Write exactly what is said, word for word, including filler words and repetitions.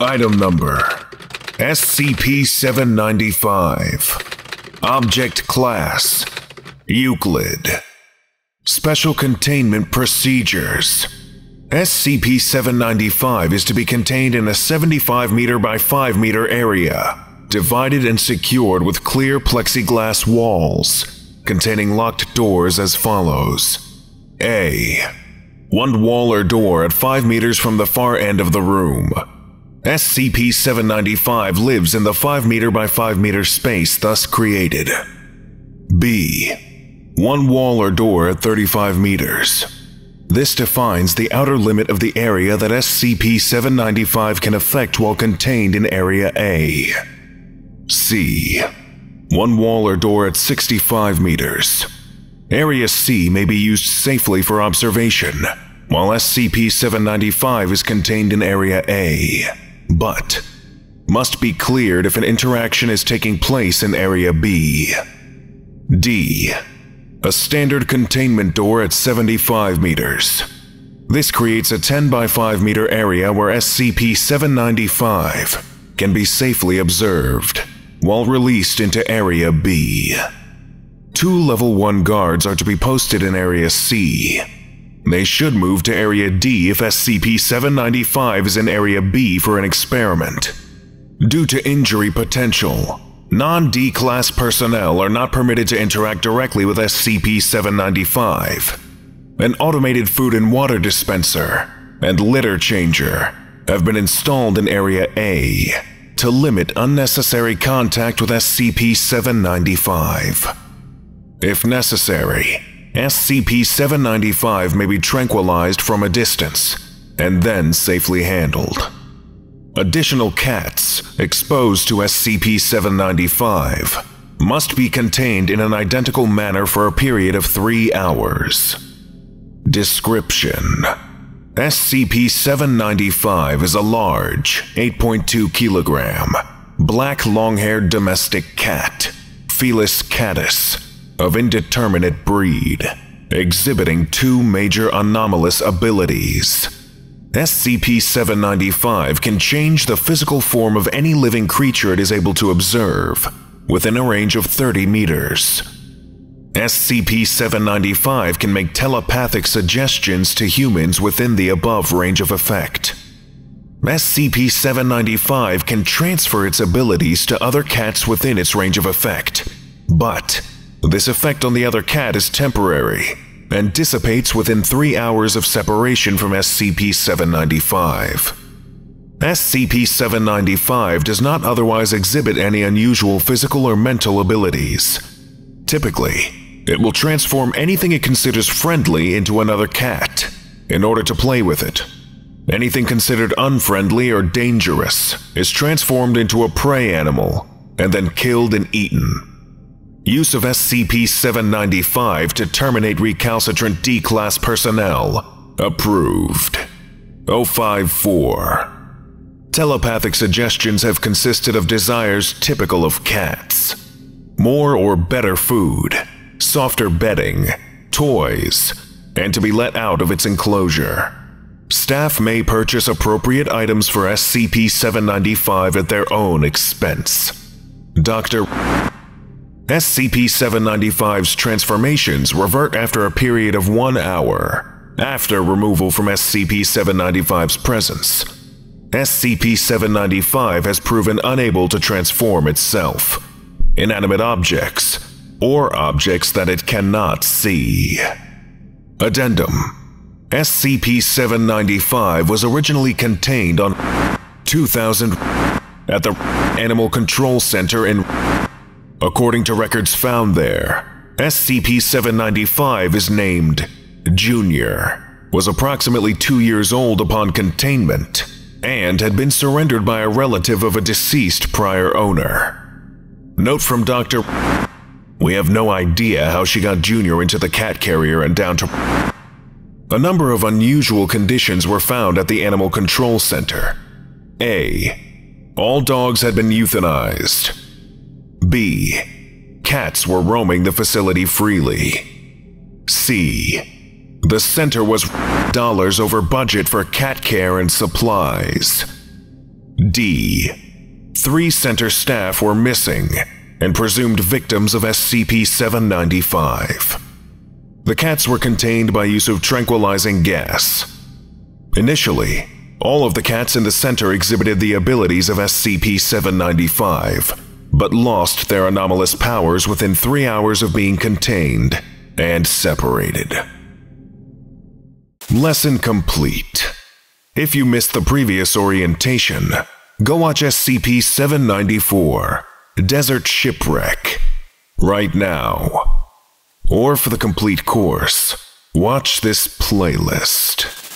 Item number S C P seven ninety-five. Object class Euclid. Special containment procedures. S C P seven ninety-five is to be contained in a seventy-five meter by five meter area, divided and secured with clear plexiglass walls, containing locked doors as follows. A. One wall or door at five meters from the far end of the room. S C P seven ninety-five lives in the five meter by five meter space thus created. B. One wall or door at thirty-five meters. This defines the outer limit of the area that S C P seven ninety-five can affect while contained in Area A. C. One wall or door at sixty-five meters. Area C may be used safely for observation, while S C P seven ninety-five is contained in Area A, but must be cleared if an interaction is taking place in Area B. D. A standard containment door at seventy-five meters. This creates a ten by five meter area where S C P seven ninety-five can be safely observed while released into Area B. Two Level one guards are to be posted in Area C. They should move to Area D if S C P seven ninety-five is in Area B for an experiment. Due to injury potential, non-D class personnel are not permitted to interact directly with S C P seven ninety-five. An automated food and water dispenser and litter changer have been installed in Area A to limit unnecessary contact with S C P seven ninety-five. If necessary, S C P seven ninety-five may be tranquilized from a distance and then safely handled. Additional cats exposed to S C P seven ninety-five must be contained in an identical manner for a period of three hours. Description: S C P seven ninety-five is a large, eight point two kilogram, black long-haired domestic cat, Felis catus, of indeterminate breed, exhibiting two major anomalous abilities. S C P seven ninety-five can change the physical form of any living creature it is able to observe within a range of thirty meters. S C P seven ninety-five can make telepathic suggestions to humans within the above range of effect. S C P seven ninety-five can transfer its abilities to other cats within its range of effect, but this effect on the other cat is temporary and dissipates within three hours of separation from S C P seven ninety-five. S C P seven ninety-five does not otherwise exhibit any unusual physical or mental abilities. Typically, it will transform anything it considers friendly into another cat in order to play with it. Anything considered unfriendly or dangerous is transformed into a prey animal and then killed and eaten. Use of S C P seven ninety-five to terminate recalcitrant D-Class personnel approved. O five four. Telepathic suggestions have consisted of desires typical of cats: more or better food, softer bedding, toys, and to be let out of its enclosure. Staff may purchase appropriate items for S C P seven ninety-five at their own expense. Doctor S C P seven ninety-five's transformations revert after a period of one hour, after removal from S C P seven ninety-five's presence. S C P seven ninety-five has proven unable to transform itself, inanimate objects, or objects that it cannot see. Addendum: S C P seven ninety-five was originally contained on two thousand at the Animal Control Center in. According to records found there, S C P seven ninety-five is named Junior, was approximately two years old upon containment, and had been surrendered by a relative of a deceased prior owner. Note from Doctor We have no idea how she got Junior into the cat carrier and down to. A number of unusual conditions were found at the Animal Control Center. A. All dogs had been euthanized. B. Cats were roaming the facility freely. C. The center was dollars over budget for cat care and supplies. D. Three center staff were missing and presumed victims of S C P seven ninety-five. The cats were contained by use of tranquilizing gas. Initially, all of the cats in the center exhibited the abilities of S C P seven ninety-five, but lost their anomalous powers within three hours of being contained and separated. Lesson complete. If you missed the previous orientation, go watch S C P seven ninety-four, Desert Shipwreck, right now. Or for the complete course, watch this playlist.